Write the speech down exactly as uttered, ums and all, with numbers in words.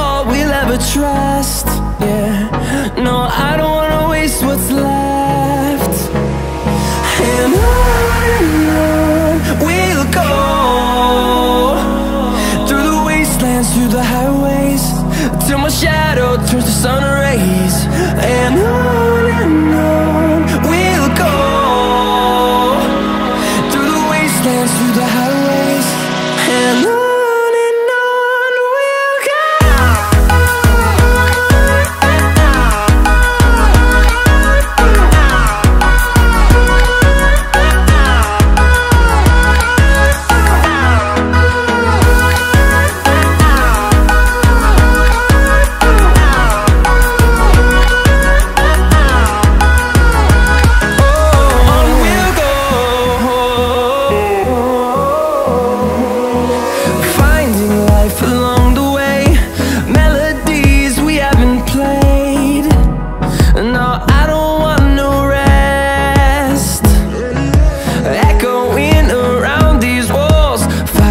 all we'll ever trust. Yeah, no, I don't wanna waste what's left. And on we'll go, through the wastelands, through the highways, till my shadow turns to sun rays. And on and on we'll go, through the wastelands, through the highways, and on.